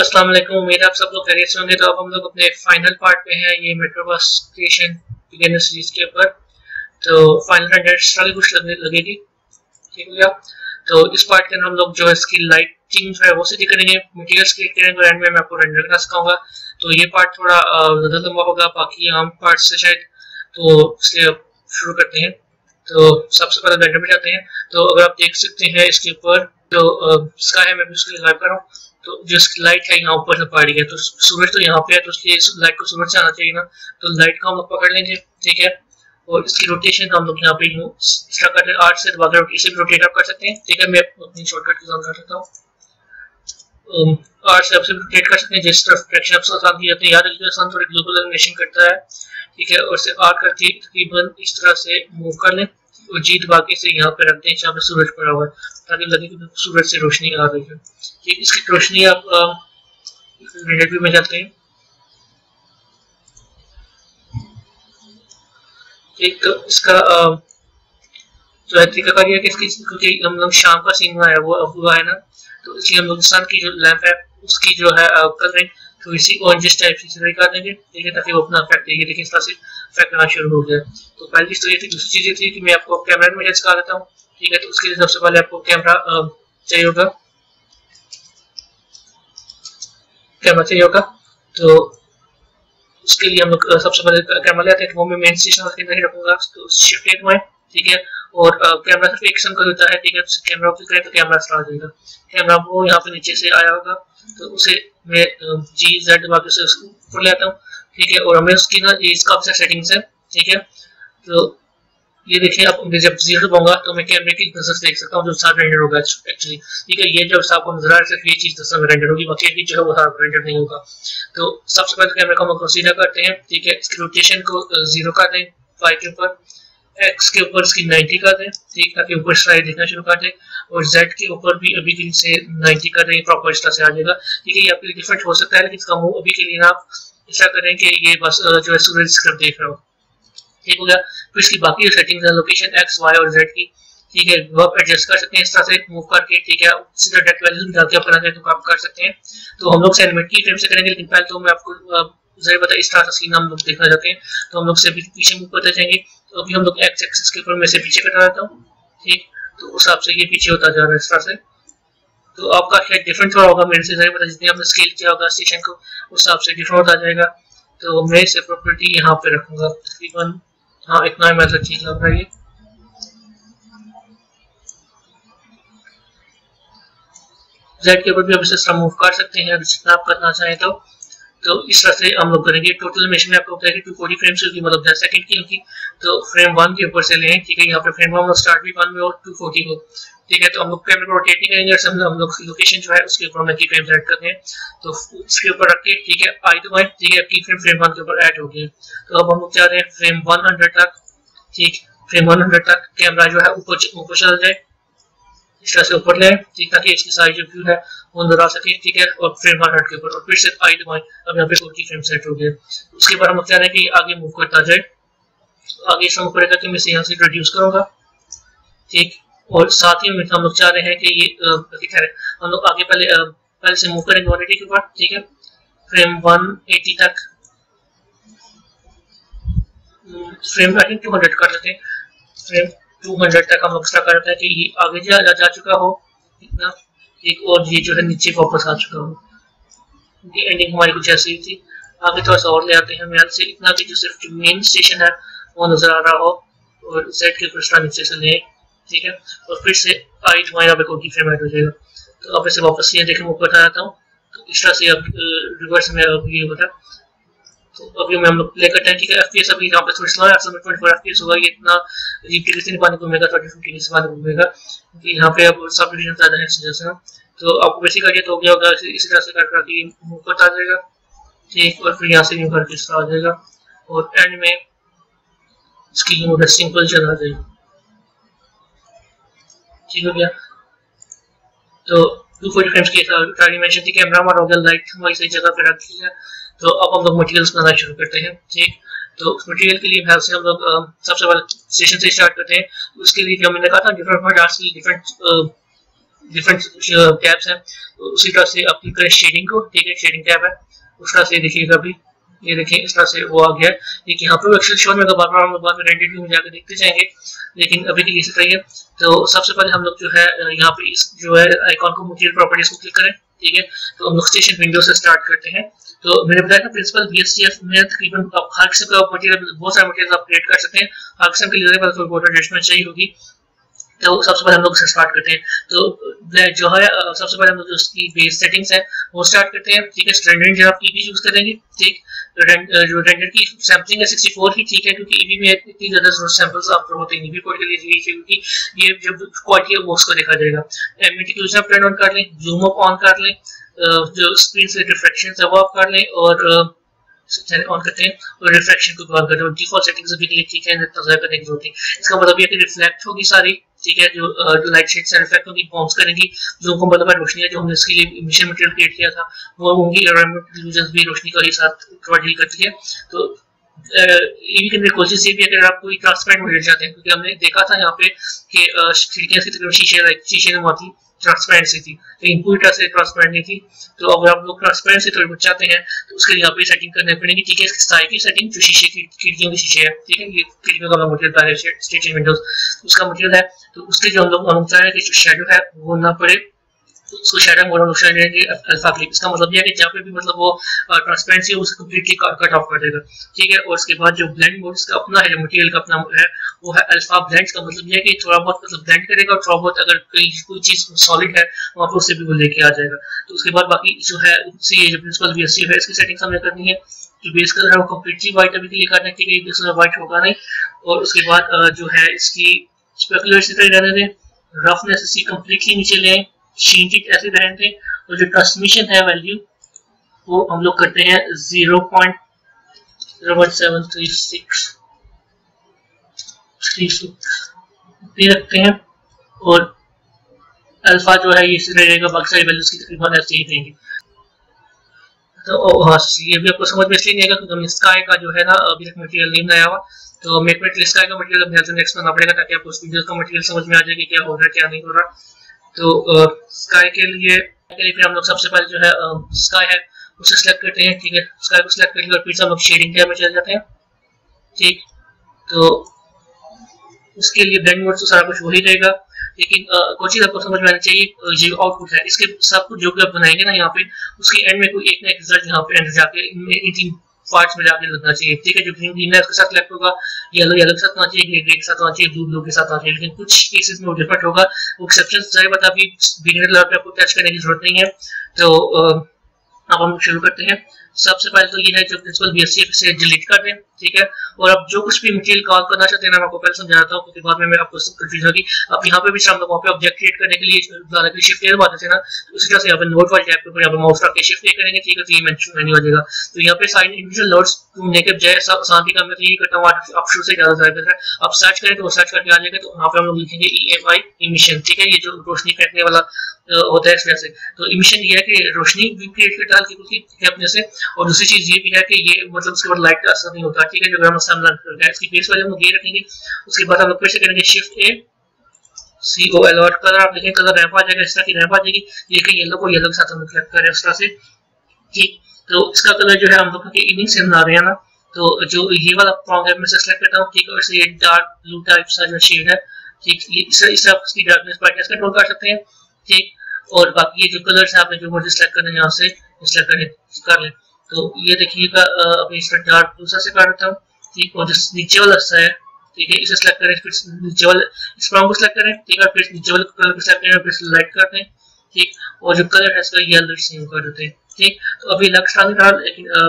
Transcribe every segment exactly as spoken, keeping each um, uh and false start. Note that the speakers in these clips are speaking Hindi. अस्सलाम वालेकुम, उम्मीद आप सबको खैरियत से होंगे। तो अब हम लोग अपने फाइनल पार्ट पे हैं, ये metro bus station beginner series के ऊपर। तो फाइनल हंड्रेड स्ट्रगल कुछ लगेगी, ठीक है। तो इस पार्ट के अंदर हम लोग जो है इसकी लाइटिंग जो है वो सीधी करेंगे, मटीरियल्स क्रिएट करेंगे, एंड में मैं आपको रेंडर करा सिखाऊंगा। तो ये पार्ट थोड़ा ज़्यादा लंबा होगा बाकी आम पार्ट से शायद, तो इसलिए शुरू करते हैं। तो सबसे पहले रेंडर में जाते हैं। तो अगर आप देख सकते हैं इसके ऊपर जो स्काई है, मैं भी उसको गायब कर रहा हूँ। तो जो इसकी लाइट है यहाँ ऊपर से पड़ रही है, तो सूरज तो यहाँ पे है, तो इसलिए इस लाइट को सूरज से आना चाहिए ना। तो लाइट को हम लोग पकड़ लेंगे, ठीक है। और इसकी रोटेशन हम लोग यहाँ पे यूँ इसका कर रहे आठ से दबाकर इसे भी रोटेट आप कर सकते हैं, ठीक है। मैं अपनी शॉर्टकट की कर सकता हूँ, आठ से आपसे रोटेट कर सकते हैं जिस तरफ डायरेक्शन आपसे आसान की जाती है। याद रखिए आसान थोड़ी ग्लोबल एनिमेशन करता है, ठीक है। और इसे आर करके तकरीबन इस तरह से मूव कर लें और जी दबा के इसे यहाँ पे रखते हैं जहाँ पे सूरज पड़ा हुआ है, ताकि लगे कि सूरज से रोशनी आ रही है। ठीक, इसकी रोशनी आप रेंडर व्यू में जाते हैं। ठीक, इसका जो है तरीका क्या है कि इसकी, क्योंकि हम लोग शाम का सीन हुआ है वो हुआ है ना, तो इसलिए हम लोग सन की जो लैंप है उसकी जो है कर रहे तो इसी ऑरेंज टाइप की सराई कर देंगे, ठीक है, ताकि वो अपना इफेक्ट देगी। देखिए इस तरह से इफेक्ट आना शुरू हो गया। तो पहली चीज तो ये थी। दूसरी चीज़ ये थी कि मैं आपको कैमरा में एडजस्ट कर देता हूँ, ठीक है। तो उसके लिए सबसे पहले आपको कैमरा चाहिए होगा, कैमरा चाहिए होगा। तो उसके लिए हम लोग सबसे पहले कैमरा लेते हैं, वो मैं मेन स्टेशन के अंदर ही रखूँगा। तो शिफ्ट एक में, ठीक है। और कैमरा सिर्फ एक संकल होता है, ठीक है। तो कैमरा क्लिक करें तो कैमरा स्टार्ट हो जाएगा। कैमरा वो यहाँ पे नीचे से आया होगा, तो उसे मैं जी जेड दबा के उसे ऊपर ले आता हूँ, ठीक है। और हमें उसकी ना इसका ऑप्शन सेटिंग्स है, ठीक है। तो ये देखिए आप, मैं जब जीरो दबाऊंगा तो मैं कैमरे की नजर देख सकता हूँ जो साफ रेंडर होगा एक्चुअली, ठीक है। ये जब साफ हम जरा सिर्फ ये चीज़ नजर में रेंडर होगी, बाकी जो है वो साफ रेंडर नहीं होगा। तो सबसे पहले कैमरे को हम लोग सीधा करते हैं, ठीक है। इसकी रोटेशन को जीरो कर दें, वाई के ऊपर, एक्स के ऊपर इसकी नाइन्टी कर दें, ठीक, ताकि ऊपर स्लाइड देखना शुरू कर दें। और जेड के ऊपर भी अभी के लिए से नाइन्टी कर दें, प्रॉपर इस तरह से आ जाएगा, ठीक है। ये आपके लिए डिफरेंट हो सकता है, लेकिन इसका मूव अभी के लिए ना आप ऐसा करें कि ये बस जो है सूरज कर देख रहा हो, ठीक हो गया। फिर इसकी बाकी सेटिंग है लोकेशन एक्स वाई और जेड की, ठीक है, वो आप एडजस्ट कर सकते हैं इस तरह से मूव करके, ठीक है। सीधा डेट वैल्यू निकाल के आप बनाते हैं तो आप कर सकते हैं। तो हम लोग से एनिमेट की टाइम से करेंगे, लेकिन पहले तो मैं आपको जरूर बताया इस तरह का सीन हम लोग देखना चाहते हैं। तो हम लोग से भी पीछे मूव करते जाएंगे। तो अभी हम लोग एक्स एक्सिस के ऊपर में से पीछे कटा रहता हूँ, ठीक। तो उस हिसाब से ये पीछे होता जा रहा है इस तरह से। तो आपका शायद डिफरेंट थोड़ा होगा मेरे से, जरूर पता जितने हमने स्केल किया होगा स्टेशन को उस हिसाब से डिफरेंट होता जाएगा। तो मैं इसे प्रॉपर्टी यहाँ पे रखूँगा तकरीबन, हाँ इतना ही मतलब ठीक लग रहा है। जेड के ऊपर भी हम इसे थोड़ा मूव कर सकते हैं जितना आप करना चाहें तो। तो इस तरह से हम लोग करेंगे। टोटल एनिमेशन में आपको बताया कि टू फोर्टी फ्रेम्स होगी, मतलब दस सेकंड की होगी। तो फ्रेम वन के ऊपर से लें, ठीक है। यहाँ पे फ्रेम वन स्टार्ट भी वन में और टू फोर्टी हो, ठीक है। तो हम लोग कैमरा को रोटेट नहीं करेंगे, और हम लोग लोकेशन जो है उसके ऊपर हम की फ्रेम ऐड करते हैं। तो उसके ऊपर रख के, ठीक है, आई टू आई, ठीक है, की फ्रेम फ्रेम वन के ऊपर ऐड हो गई। तो अब हम लोग चाह रहे हैं फ्रेम वन हंड्रेड तक, ठीक, फ्रेम वन हंड्रेड तक कैमरा जो है ऊपर ऊपर चल जाए, इस तरह से ऊपर ले, ठीक, ताकि इसकी सारी जो व्यू है वो अंदर आ सके, ठीक है। और फ्रेम वन हंड्रेड के ऊपर और फिर से आई दबाएं। अब यहाँ पे फोर्टी फ्रेम सेट हो गया। उसके बाद हम चाह रहे हैं कि आगे मूव करता जाए। आगे इसमें पड़ेगा कि मैं इसे यहाँ से रिड्यूस करूँगा, ठीक। और साथ ही हम लोग चाह रहे हैं कि ये ठीक है, हम लोग आगे पहले पहले से मूव करेंगे वन एटी के ऊपर, ठीक है, फ्रेम वन एटी तक, frame I think two hundred कर लेते हैं, फ्रेम टू हंड्रेड तक हम एक्स्ट्रा कर रहे हैं कि ये आगे जा, जा, जा चुका हो इतना, एक और ये जो है नीचे वापस आ चुका हो। ये एंडिंग हमारी कुछ ऐसी थी। आगे थोड़ा सा और ले आते हैं मेरे से इतना कि जो सिर्फ जो मेन स्टेशन है वो नजर आ रहा हो। और सेट के ऊपर नीचे से लें, ठीक है, और फिर से आई तुम्हारे यहाँ पे कोई फ्रेम ऐड हो जाएगा। तो अब इसे वापस ये देखें ऊपर जाता हूँ। तो इस तरह से अब रिवर्स में अब ये होता है। तो अभी हम लोग प्ले करते हैं, ठीक है। एफपीएस अभी यहाँ पे थोड़ा स्लो है, ट्वेंटी फोर एफपीएस होगा। ये इतना रिप्ले से पानी घूमेगा, थर्टी फिफ्टी के पानी घूमेगा, क्योंकि यहाँ पे अब सब डिवीजन ज्यादा है जैसे। तो आपको वैसे करके तो हो गया होगा, इसी तरह से कर करके मूव करता आ जाएगा, ठीक। और फिर यहाँ से मूव करके आ जाएगा और एंड में इसकी मूव सिंपल चला जाएगी, ठीक हो गया। तो टू फोर्टी फ्रेम्स की डायमेंशन थी, कैमरा हमारा हो गया, लाइट हमारी सही जगह पर रखी है। तो अब हम लोग मटेरियल्स बनाना शुरू करते हैं, ठीक। तो मटेरियल के लिए यहाँ से हम लोग सबसे पहले स्टेशन से स्टार्ट करते हैं। उसके लिए जो मैंने कहा था डिफरेंट डिफरेंट डिफरेंट टैब्स हैं, उसी तरह से आप क्लिक करें शेडिंग को, ठीक है शेडिंग टैब है, उस तरह से देखिएगा अभी ये देखें इस तरह से वो आ गया है। देखिए यहाँ पर एक्सेल शो में बार बार हम बाद में रेंडेड व्यू में जाकर देखते जाएंगे, लेकिन अभी के लिए इसी तरह है। तो सबसे पहले हम लोग जो है यहाँ पे इस जो है आइकॉन को मटेरियल प्रॉपर्टीज को क्लिक करें, ठीक है। तो हम लोग स्टेशन विंडो से स्टार्ट करते हैं। तो मैंने बताया था प्रिंसिपल बीएसटीएफ में तकरीबन आप हर किस्म का मटेरियल, बहुत सारे मटेरियल आप क्रिएट कर सकते हैं, हर किस्म के लिए तो बॉर्डर एडजस्टमेंट चाहिए होगी। तो सबसे पहले हम लोग स्टार्ट करते हैं, तो जो है सबसे पहले हम लोग उसकी बेस सेटिंग्स है वो स्टार्ट करते हैं, ठीक है। स्टैंडर्ड जो आप ईवी यूज करेंगे, ठीक, जो रेंडर की सैम्पलिंग है सिक्सटी फोर की, ठीक है, क्योंकि ईवी में इतनी ज्यादा सैंपल्स आप होते हैं ईवी कोड के लिए, क्योंकि ये जब क्वालिटी है वो उसको देखा जाएगा। एमिटिक्यूशन आप टर्न ऑन कर लें, जूम अप ऑन कर लें, जो स्क्रीन से रिफ्रैक्शन है वो आप कर लें और ऑन करते हैं और रिफ्रैक्शन को ऑन करते हैं। डिफॉल्ट सेटिंग्स भी के लिए ठीक है, इतना करने की जरूरत नहीं। इसका मतलब ये कि रिफ्लेक्ट होगी सारी, ठीक है, जो लाइट शेड्स से रिफ्लेक्ट होगी, बॉम्ब्स करेंगी, जो को मतलब रोशनी है जो हमने इसके लिए मिशन मटेरियल क्रिएट किया था वो होंगी, और यूजर्स भी रोशनी का ही साथ डील करती है। तो ईवी के अंदर कोशिश ये भी है कि अगर आप कोई ट्रांसपेरेंट मटेरियल चाहते हैं, क्योंकि हमने देखा था यहाँ पे कि खिड़कियाँ की तकरीबन शीशे लाइक शीशे में आती ट्रांसपेरेंट सी थी, लेकिन पूरी तरह से ट्रांसपेरेंट नहीं थी। तो अगर आप लोग ट्रांसपेरेंट से थोड़ी बचाते हैं तो उसके लिए यहाँ पे सेटिंग करनी पड़ेगी, ठीक है। इसकी साइज की सेटिंग जो शीशे की खिड़कियों की शीशे है, ठीक है, ये खिड़कियों का मटेरियल है स्टेशन विंडोज उसका मटेरियल है, तो उसके जो हम लोग हम चाह रहे हैं कि शेडो है वो ना पड़े, उसको शेडो मोड ऑप्शन देंगे अल्फा क्लिक। इसका मतलब यह है कि जहाँ पे भी मतलब वो ट्रांसपेरेंसी है उसको कंप्लीटली कट ऑफ कर देगा, ठीक है। और उसके बाद जो ब्लेंड मोड इसका अपना है, जो मटेरियल का अपना है वो है अल्फा ब्लेंड, का मतलब यह है कि थोड़ा बहुत मतलब ब्लेंड करेगा और थोड़ा बहुत अगर कोई कोई चीज सॉलिड है वहाँ पर उससे भी वो लेके आ जाएगा। तो उसके बाद बाकी जो है उससे जो प्रिंसिपल बीएसटी है इसकी सेटिंग्स हमने करनी है। जो बेस कलर है वो कम्प्लीटली व्हाइट अभी के लिए करना है, ठीक है, बेस कलर व्हाइट होगा नहीं। और उसके बाद जो है इसकी स्पेकुलर इसी तरह रहने दें, रफनेस इसकी कम्प्लीटली नीचे लें, शीट ऐसे रहने दें, और जो ट्रांसमिशन है वैल्यू वो हम लोग करते हैं zero point zero one seven three six रखते हैं, और अल्फा जो है ये रहेगा, बाकी सारी वैल्यूज की तकरीबन ऐसे ही देंगे। तो हाँ, ये भी आपको समझ में इसलिए नहीं आएगा क्योंकि हमने स्काई का जो है ना अभी तक मटेरियल नहीं बनाया हुआ, तो मेक मटेरियल स्काई का मटेरियल अब नेक्स्ट बनाना पड़ेगा ताकि आपको उस वीडियो का मटेरियल समझ में आ जाए कि क्या हो रहा है क्या नहीं हो रहा। तो स्काई के लिए फिर हम लोग सबसे पहले जो है स्काई है उसे सेलेक्ट करते हैं, ठीक है, स्काई को सेलेक्ट कर लिया और फिर हम लोग शेडिंग टैब में चले जाते हैं, ठीक। तो उसके लिए ब्लेंड मोड तो सारा कुछ वही रहेगा, लेकिन कुछ चीज आपको समझ में आनी चाहिए, ये आउटपुट है, इसके सब कुछ जो भी आप बनाएंगे ना यहाँ पे उसके एंड में कोई एक ना एक रिजल्ट यहाँ पे एंड जाके इन तीन पार्ट्स में जाके लगना चाहिए, ठीक है। जो ग्रीन ग्रीन है उसके साथ कलेक्ट होगा, येलो येलो के साथ होना चाहिए, ग्रे ग्रे के साथ होना चाहिए, ब्लू ब्लू के साथ होना चाहिए, लेकिन कुछ केसेस में वो डिफरेंट होगा। वो एक्सेप्शन जाहिर बात है बिगिनर लेवल पे आपको टच करने की जरूरत नहीं है। तो अब हम शुरू करते हैं। सबसे पहले तो ये है जो प्रिंसिपल बीएसटीएफ से डिलीट कर दें, ठीक है, और आप जो कुछ भी मटेरियल कॉल करना चाहते हैं ना मैं आपको पहले समझाता हूँ क्योंकि बाद में मैं आपको सब कंफ्यूज होगी। आप यहाँ पे भी हम लोग वहाँ पे ऑब्जेक्ट क्रिएट करने के लिए बनाने के लिए शिफ्ट ए दबाते थे ना, उसी तरह से यहाँ पे नोट वाले टैब पर यहाँ पे माउस रख के शिफ्ट ए करेंगे, ठीक है, तो ये मेंशन नहीं हो जाएगा। तो यहाँ पे साइन इंडिविजुअल नोट्स ढूंढने के बजाय शांति का मैं यही करता हूँ, आप शुरू से ज्यादा ज्यादा आप सर्च करें तो वो सर्च करके आ जाएगा। तो वहाँ पे हम लोग लिखेंगे ई एम आई इमिशन, ठीक है, ये जो रोशनी फेंकने वाला होता है इस तरह से। तो इमिशन ये है कि रोशनी भी क्रिएट करता है अपने से, और दूसरी चीज ये भी है कि ये मतलब उसके बाद लाइट का असर नहीं होता, ठीक है, जो हम समझान कर गए इसकी बेस वाले हम ये रखेंगे। उसके बाद हम लोग फिर से करेंगे shift A C O L और कलर, आप देखें कलर रैप आ जाएगा, इस तरह की रैप आ जाएगी, देखिए येलो को येलो के साथ हम क्लिक करें इस तरह से, ठीक। तो इसका कलर जो है हम लोग के इनिंग से बना रहे हैं ना, तो जो ये वाला प्रॉन्ग है मैं से सेलेक्ट करता हूं, ठीक, और से ये डार्क ब्लू टाइप सा जो शेड है, ठीक, ये इस इस आप इसकी डार्कनेस ब्राइटनेस कंट्रोल कर सकते हैं, ठीक। और बाकी ये जो कलर्स है आपने जो मर्जी सेलेक्ट करना है यहां से सेलेक्ट करें कर लें। तो ये देखिएगा अभी इसका डार्क ब्लू सा से कर देता हूं, ठीक, और जिस नीचे वाला हिस्सा है, ठीक है, इसे सेलेक्ट करें, फिर नीचे वाला इस ब्राउन को सेलेक्ट करें, ठीक है, फिर नीचे वाले कलर को सेलेक्ट करें, फिर लाइट करते हैं, ठीक, और जो कलर है इसका येलो से हम कर देते हैं, ठीक। तो अभी लग रहा नहीं रहा, लेकिन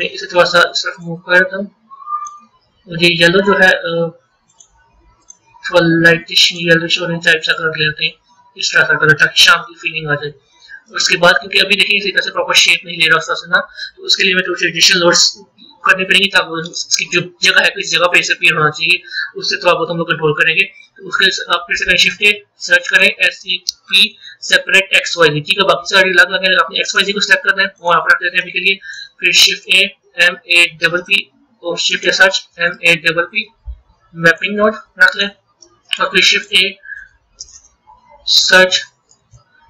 मैं इसे थोड़ा सा इस तरफ मूव कर देता हूं और ये येलो जो है थोड़ा लाइटिश येलोइश ऑरेंज टाइप सा कर लेते हैं, इस तरह सा कलर ताकि शाम की फीलिंग आ जाए। उसके बाद क्योंकि अभी देखिए इसी तरह से प्रॉपर शेप नहीं ले रहा उसका से ना, तो उसके लिए मैं थोड़ी एडिशनल लोड्स करनी पड़ेगी ताकि इसकी जो जगह है किस जगह पे ऐसे अपीयर होना चाहिए उससे थोड़ा बहुत हम लोग कंट्रोल करेंगे। तो उसके आप फिर से कहीं शिफ्ट ए सर्च करें S E P separate X Y Z, ठीक है, बाकी सारी अलग अलग है, आपने एक्स वाई जी को सेलेक्ट करना है और आप रख देते हैं अभी के लिए, फिर shift A M A double P और shift A search M A double P mapping node रख लें, और फिर shift A search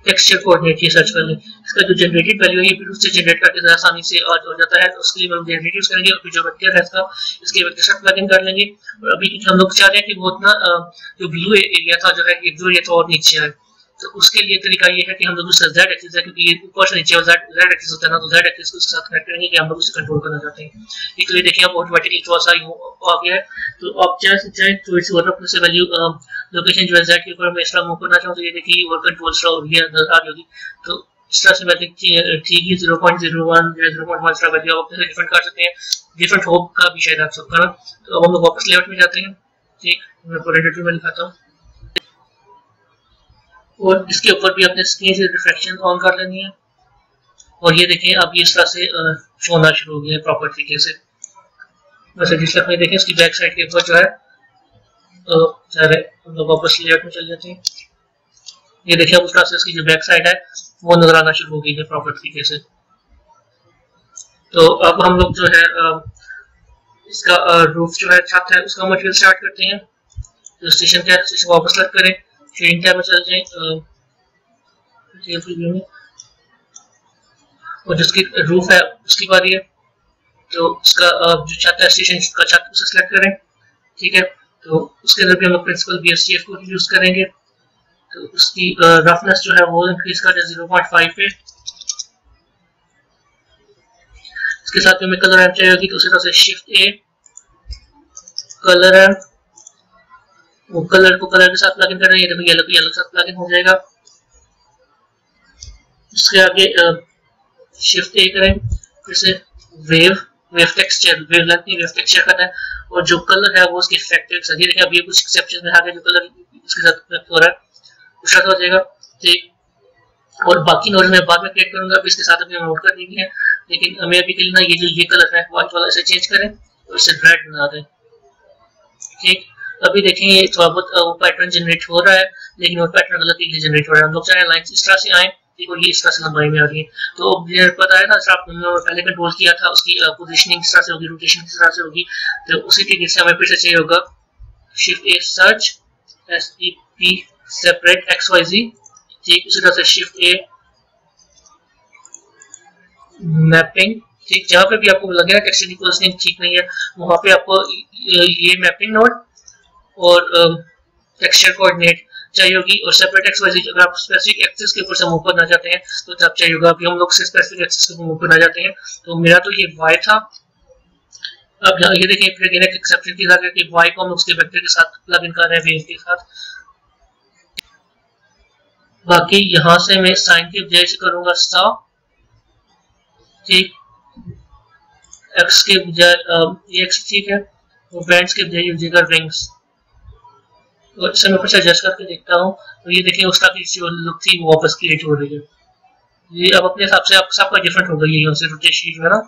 texture coordinate, ये सर्च वैल्यू, इसका जो जनरेटेड वैल्यू है ये फिर उससे जनरेट करके ज़रा आसानी से और हो जाता है। तो उसके लिए हम जनरेट यूज करेंगे और जो वेक्टर है इसका इसके वेक्टर से प्लग इन कर लेंगे। और अभी हम लोग चाह रहे हैं कि वो इतना जो ब्लू एरिया था जो है ब्लू एरिया था और नीचे आए, तो उसके लिए तरीका ये है कि हम लोग उसका जेड एक्सिस है क्योंकि ये ऊपर से नीचे जेड जेड एक्सिस होता है ना, तो जेड एक्सिस को साथ कनेक्ट करेंगे कि हम लोग उसे कंट्रोल करना चाहते हैं। इसलिए देखिए अब ऑटोमेटिकली थोड़ा सा आ गया है, तो आप जैसे चाहे तो इस वर्क से वैल्यू लोकेशन जो है जेड के ऊपर मैं इसका मूव करना चाहूँ, तो ये देखिए वर्क कंट्रोल सा हो गया नजर आ जाएगी। तो इस तरह से वैल्यू ठीक है zero point zero one zero point one का वैल्यू आप अपने से डिफरेंट कर सकते हैं, डिफरेंट होप का भी शायद आप सबका। तो अब हम लोग वापस लेआउट में जाते हैं, ठीक मैं कोऑर्डिनेट में लिखाता हूँ और इसके ऊपर भी अपने स्क्रीन से रिफ्लेक्शन ऑन कर लेनी है। और ये देखें अब ये इस तरह से शो होना शुरू हो गया है प्रॉपर तरीके से। वैसे जिस तरह में देखें इसकी बैक साइड के ऊपर जो है सारे हम लोग वापस लेआउट में चले जाते हैं, ये देखें अब उस तरह से इसकी जो बैक साइड है वो नजर आना शुरू हो गई है प्रॉपर तरीके से। तो अब हम लोग जो है इसका रूफ जो है छत है उसका मटेरियल स्टार्ट करते हैं। जो स्टेशन का स्टेशन वापस सेलेक्ट करें, शेडिंग टैब में चलते हैं और जिसकी रूफ है उसकी बारी है, तो उसका जो छत है स्टेशन का छत उसे सेलेक्ट करें, ठीक है। तो उसके अंदर भी हम लोग principal B S T F को यूज करेंगे, तो उसकी रफनेस जो है वो इंक्रीज कर जीरो पॉइंट फाइव पे। इसके साथ में कलर एम चाहिए होगी, तो उसी तरह से शिफ्ट ए कलर एम, वो कलर को कलर के साथ प्लग इन कर रहे हैं, तो येलो को येलो के साथ प्लग इन हो जाएगा। इसके आगे शिफ्ट ए करें, फिर से wave wave texture wave length wave texture करना है और जो कलर है वो उसके फैक्टर के साथ। ये देखिए अब ये कुछ एक्सेप्शन में आ गया, जो कलर इसके साथ हो रहा है उसका हो जाएगा, ठीक। और बाकी नोट में बाद में क्रिएट करूंगा, अभी इसके साथ अपने नोट कर देंगे, लेकिन हमें अभी के लिए ना ये जो ये कलर है वाइट वाला इसे चेंज करें और इसे ब्राइट बना दें, ठीक। अभी देखें ये थोड़ा बहुत वो पैटर्न जनरेट हो रहा है, लेकिन वो पैटर्न गलत तरीके से जनरेट हो रहा है। हम लोग चाहे लाइन इस तरह से आए और ये इस तरह से लंबाई में आ रही है, तो अब पता है ना सर आपने पहले कंट्रोल किया था उसकी पोजिशनिंग इस तरह से होगी, रोटेशन किस तरह से होगी, तो उसी तरीके से हमें फिर से चाहिए होगा shift A search S E P separate X Y Z, ठीक। उसी तरह से शिफ्ट ए मैपिंग, ठीक। जहाँ पे भी आपको लगे ना टेक्सचर की पोजिशनिंग ठीक नहीं है वहाँ पे आपको ये मैपिंग नोट और टेक्सचर कोऑर्डिनेट चाहिए होगी और सेपरेट एक्स वाई अगर आप स्पेसिफिक एक्सिस के ऊपर से मूव करना चाहते हैं तो तब चाहिए होगा। अभी हम लोग से स्पेसिफिक एक्सिस के ऊपर मूव करना चाहते हैं, तो मेरा तो ये वाई था। अब ये देखिए फिर अगेन एक्सेप्शन के साथ कि वाई को हम उसके वेक्टर के साथ प्लग इन कर रहे हैं वेव के साथ। बाकी यहाँ से मैं साइन की बजाय करूंगा सा, ठीक, एक्स के बजाय एक्स, ठीक है, और बैंड्स के बजाय रिंग्स। और इससे मैं कुछ एडजस्ट करके देखता हूँ, तो ये देखिए उसका जो लुक थी वो वापस क्रिएट हो रही है। ये अब अपने हिसाब से आप सबका डिफरेंट हो गई है, उसे रोटेशन जो है ना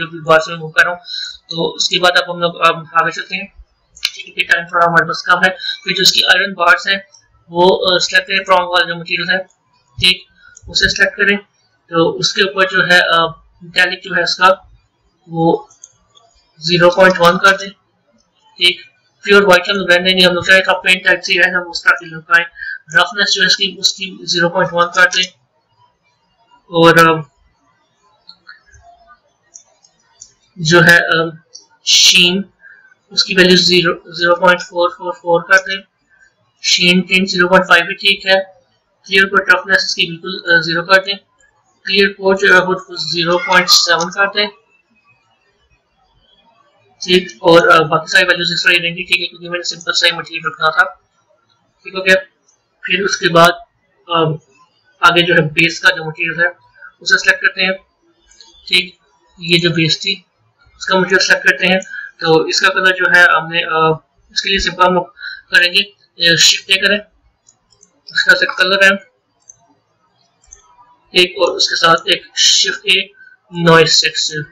जो भी बार से मूव कर रहा हूँ। तो उसके बाद अब हम लोग आगे चलते हैं, क्योंकि टाइम थोड़ा हमारे पास कम है। फिर जो उसकी आयरन बार्स हैं वो सेलेक्ट करें, प्रॉन्ग वाला जो मटीरियल है, ठीक, उसे सेलेक्ट करें। तो उसके ऊपर जो है मेटालिक जो है उसका वो जीरो पॉइंट वन कर दें, ठीक। प्योर वाइट हम ब्रांड नहीं, हम लोग चाहे टॉप पेंट टाइप से है हम उसका फिल लगाएं। रफनेस जो है इसकी उसकी जीरो पॉइंट वन कर दें और जो है शीन उसकी value zero point four four four कर दें। Sheen tint zero point five भी ठीक है। क्लियर कोट रफनेस इसकी बिल्कुल जीरो कर दें। क्लियर कोट जो है वो जीरो पॉइंट सेवन कर दें, ठीक। और बाकी सारी वैल्यूज इस तरह रहेंगी, ठीक है, क्योंकि मैंने सिंपल सा ही मटेरियल रखना था, ठीक हो गया। फिर उसके बाद आगे जो है बेस का जो मटेरियल है उसे सेलेक्ट करते हैं, ठीक। ये जो बेस थी उसका मटेरियल सेलेक्ट करते हैं, तो इसका कलर जो है हमने इसके लिए सिंपल हम करेंगे शिफ्ट ए करें, उसका से कलर है, ठीक, और उसके साथ एक शिफ्ट ए नॉइस टेक्सचर,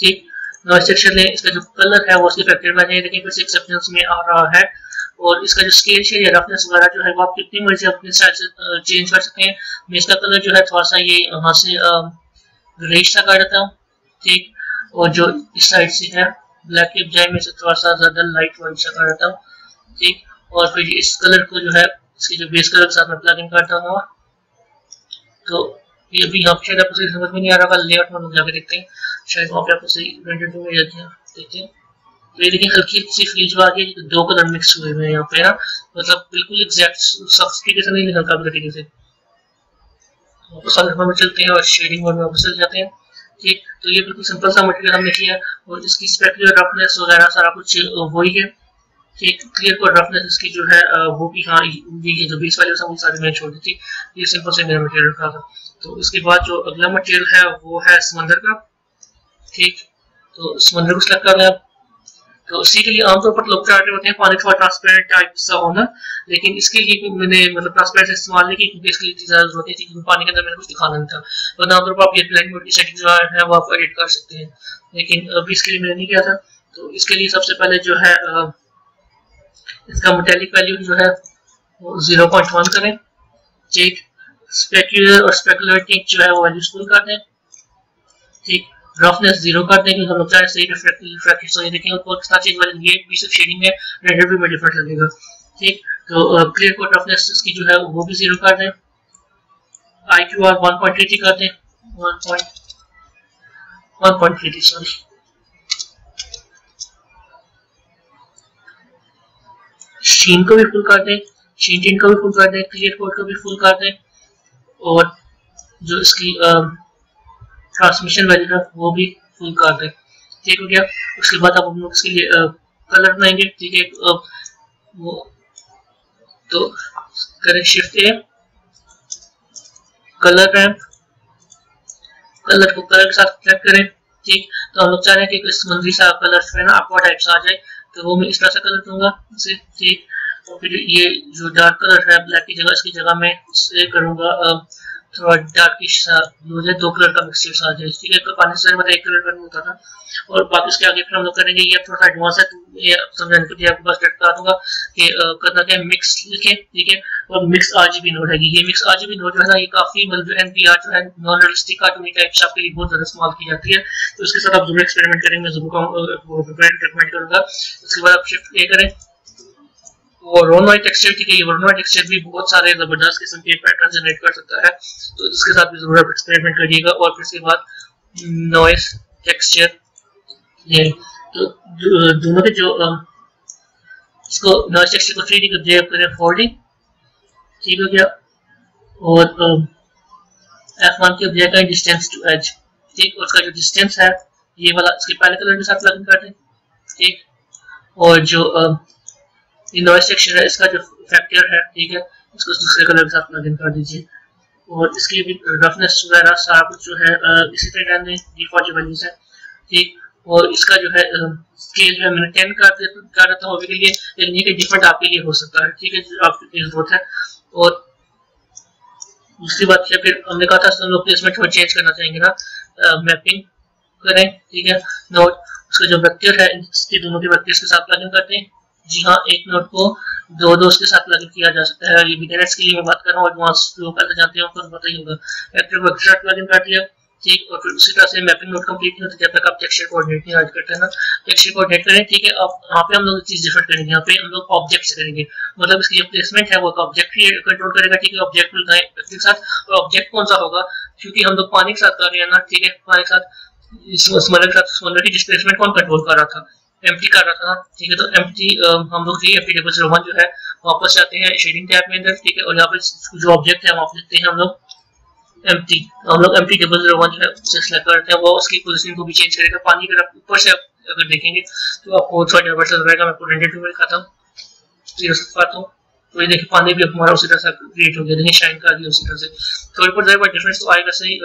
ठीक। नॉइस टेक्सचर लें, इसका जो कलर है वो उसके फैक्टर में जाए, लेकिन कुछ एक्सेप्शंस में आ रहा है। और इसका जो स्केल शेड या रफनेस वगैरह जो है वो आप कितनी मर्जी अपने स्टाइल से चेंज कर सकते हैं। मैं इसका कलर जो है थोड़ा सा ये यहाँ से ग्रेश सा कर देता हूँ, ठीक, और जो इस साइड से है ब्लैक के बजाय मैं इसे थोड़ा सा ज़्यादा लाइट वाइट सा कर देता हूँ, ठीक। और फिर इस कलर को जो है इसके जो बेस कलर के साथ मैं प्लग इन करता हूँ। तो ये भी यहाँ शायद आपको सही समझ में नहीं आ रहा होगा, लेआउट में जाकर देखते हैं, शायद वहाँ पे आपको सही ब्रांडेड में जाते हैं, देखते हैं। तो ये देखिए हल्की सी फील जो आ गई है, दो कलर मिक्स हुए हुए हैं यहाँ पे ना, मतलब बिल्कुल एग्जैक्ट सख्त तरीके से नहीं निकलता अपने तरीके से। वापस आगे में चलते हैं और शेडिंग मोड में वापस चल जाते हैं। ठीक, तो ये बिल्कुल सिंपल सा मटेरियल हमने किया है और इसकी स्पेक्ट जो रफनेस वगैरह सारा कुछ वही है। ठीक, क्लियर कोड रफनेस इसकी जो है वो भी, हाँ ये जो बीस वाली समझ सारी मैंने छोड़ दी थी, ये सिंपल से मेरा मटेरियल था। तो इसके बाद जो अगला मटेरियल है वो है समंदर का। ठीक, तो समंदर को सिलेक्ट कर रहे हैं। तो इसी के लिए आमतौर पर लोग चाहते होते हैं पानी थोड़ा ट्रांसपेरेंट टाइप सा होना, लेकिन इसके लिए मैंने मतलब ट्रांसपेरेंट इस्तेमाल नहीं की क्योंकि इसके लिए इतनी ज़्यादा जरूरत नहीं थी, क्योंकि पानी के अंदर मैंने कुछ दिखाना नहीं था। वरना आमतौर पर आप ये ब्लैंक मोड की सेटिंग जो है वो आप एडिट कर सकते हैं, लेकिन अभी इसके लिए मैंने नहीं किया था। तो इसके लिए सबसे पहले जो है इसका मेटेलिक वैल्यू जो है वो जीरो पॉइंट वन करें। ठीक, स्पेक्युलर और स्पेक्युलर टिक जो है वो वैल्यू स्कूल कर दें। ठीक, रफनेस जीरो कर दें क्योंकि हम लोग चाहे सही रिफ्रैक्शन नहीं देखेंगे, और कितना चेंज वाले ये भी सब शेडिंग में रेंडर व्यू में डिफरेंट लगेगा। ठीक, तो क्लियर कोड रफनेस इसकी जो है वो भी जीरो कर दें। I Q R one point three कर दें, one point one point three sorry. Sheen को भी फुल कर दें, शीन टीन को भी फुल कर दें, क्लियर कोड को भी फुल कर दें, और जो इसकी ट्रांसमिशन वैल्यू है वो भी फुल कर दें। ठीक हो गया। उसके बाद आप हम लोग इसके लिए कलर बनाएंगे। ठीक है, वो तो करें shift A, colour ramp, colour को कलर के साथ सेलेक्ट करें। ठीक, तो हम लोग चाह रहे हैं कि इस मंदिर सा कलर जो है ना आपका टाइप सा आ जाए, तो वो मैं इस तरह से कलर दूंगा इसे। ठीक, और फिर ये जो डार्क कलर है ब्लैक की जगह, इसकी जगह मैं इसे करूँगा थोड़ा डार्किश सा, मुझे दो कलर का मिक्सचर सा आ जाए। ठीक है, तो पानी से मतलब एक कलर बन होता था, और बाकी इसके आगे फिर हम लोग करेंगे ये थोड़ा एडवांस है, तो ये समझाने के लिए आपके पास बता दूंगा कि करना क्या है। मिक्स लिखें, ठीक है, और मिक्स आरजीबी नोड है। ये मिक्स आरजीबी नोड जो है ना, ये काफी मतलब एनपीआर जो है non realistic cartoon type shop के लिए बहुत ज्यादा इस्तेमाल की जाती है, तो इसके साथ आप जरूर एक्सपेरिमेंट करेंगे, जरूर रिकमेंड करूंगा। उसके बाद आप शिफ्ट ए करें और रोन वाइट टेक्सचर। ठीक है, ये रोन वाइट टेक्सचर भी बहुत सारे जबरदस्त किस्म के पैटर्न जनरेट कर सकता है, तो इसके साथ भी जरूर आप एक्सपेरिमेंट करिएगा। और फिर इसके बाद नॉइस टेक्सचर, ये तो दोनों के जो इसको नॉइस टेक्सचर को थ्री डी को दे करें फोर डी। ठीक हो गया, और एफ वन के दे करें डिस्टेंस टू एज। ठीक, और इसका जो डिस्टेंस है ये वाला इसके पहले कलर के साथ प्लग इन कर दें। ठीक, और जो ये नॉइस सेक्शन है इसका जो फैक्टर है, ठीक है, इसको दूसरे कलर के साथ प्लग इन कर दीजिए, और इसकी भी रफनेस वगैरह सारा कुछ जो है इसी तरह में डिफॉल्ट जो वैल्यूज है। ठीक, और इसका जो है स्केल जो है मैंने टेन कर देता कर देता हूँ अभी के लिए, लेकिन ये डिफरेंट आपके लिए हो सकता है। ठीक है, जो आपकी जरूरत है। और दूसरी बात क्या, फिर हमने कहा था हम लोग इसमें थोड़ा चेंज करना चाहेंगे ना, मैपिंग करें। ठीक है, नोट उसका जो वेक्टर है इसके दोनों के वेक्टर्स के साथ प्लग इन करते हैं। जी हाँ, एक नोट को दो दो उसके साथ प्लग इन किया जा सकता है, ये बिगिनर्स के लिए मैं बात कर रहा हूँ, एडवांस जो करना चाहते हैं उनको पता ही होगा। वेक्टर को एक्स्ट्रा प्लग इन कर दिया। ठीक, और फिर उसी तरह से मैपिंग नोट कंप्लीट नहीं होती जब तक आप टेक्सचर कोऑर्डिनेट नहीं ऐड करते हैं ना, टेक्सचर कोऑर्डिनेट करें। ठीक है, अब यहाँ पे हम लोग चीज डिफरेंट करेंगे, यहाँ पे हम लोग ऑब्जेक्ट से करेंगे, मतलब इसकी जो प्लेसमेंट है वो ऑब्जेक्ट ही कंट्रोल करेगा। ठीक है, ऑब्जेक्ट के साथ, और ऑब्जेक्ट कौन सा होगा क्योंकि हम लोग पानी के साथ कर रहे हैं ना। ठीक है, पानी के साथ स्मॉलर के साथ स्मॉलर की डिस्प्लेसमेंट कौन कंट्रोल कर रहा था, एम्प्टी कर रहा था। ठीक है, तो एम्प्टी हम लोग ये एम्प्टी टेबल जीरो वन जो है वापस जाते हैं शेडिंग टैब में अंदर। ठीक है, और यहाँ पे जो ऑब्जेक्ट है वहाँ पे देखते हैं हम लोग एम्प्टी, हम लोग एम्प्टी टेबल जीरो वन जो है उसे सेलेक्ट करते हैं, वो उसकी पोजीशन को भी चेंज करेगा। पानी अगर आप ऊपर से अगर देखेंगे तो आपको थोड़ा डाइवर्स रहेगा। मैं आपको रेंडर व्यू में दिखाता हूँ, तो ये देखिए पानी भी हमारा उसी तरह से क्रिएट हो गया, देखिए शाइन कर दिया उसी तरह से। थोड़ी बहुत देर बाद डिफरेंस तो आएगा, सही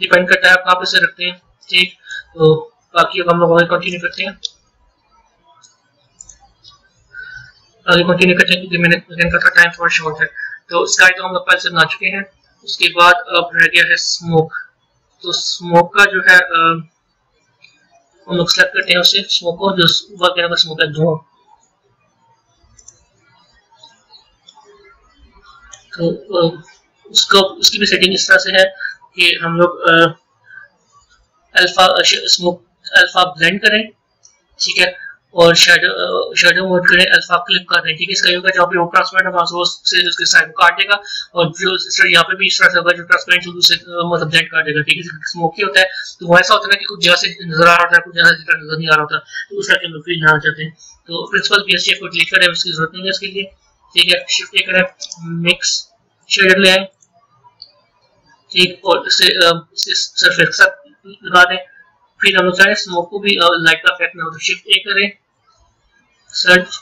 डिपेंड करता है आप कहाँ पे से रखते हैं। ठीक, तो बाकी अब हम लोग आगे कंटिन्यू करते हैं, आगे कंटिन्यू करते हैं क्योंकि मैंने कहा टाइम थोड़ा शॉर्ट है। तो स्काई तो हम लोग पहले से बना चुके हैं, उसके बाद अब रह गया है स्मोक। तो स्मोक का जो है हम लोग सेलेक्ट करते हैं उसे, स्मोक को जो वगैरह का स्मोक है धुआं। तो उसका उसकी भी सेटिंग इस तरह से है कि हम लोग अल्फा स्मोक अल्फा ब्लेंड करें। ठीक है, और शेडो शेडो मोड करें, अल्फा क्लिक कर दें। ठीक है, इसका ये होगा जहाँ पे वो ट्रांसपेरेंट होगा वो से उसके साइड को काट देगा, और जो यहाँ पे भी इस तरह से होगा जो ट्रांसपेरेंट से मतलब ब्लेंड कर देगा। ठीक है, स्मोकी होता है तो वैसा होता है कि कुछ जगह से नजर आ रहा होता है, कुछ जगह से नजर नहीं आ रहा होता, तो उस तरह के लोग ना चाहते हैं। तो प्रिंसिपल पी एस टी को क्लिक करें, उसकी जरूरत नहीं है इसके लिए। ठीक है, शिफ्ट क्लिक करें, मिक्स शेडर ले आए। ठीक, और सरफेस लगा दें। फिर हम लोग चाहें स्मोक को भी लाइट का इफेक्ट ना हो तो शिफ्ट ए करें, सर्च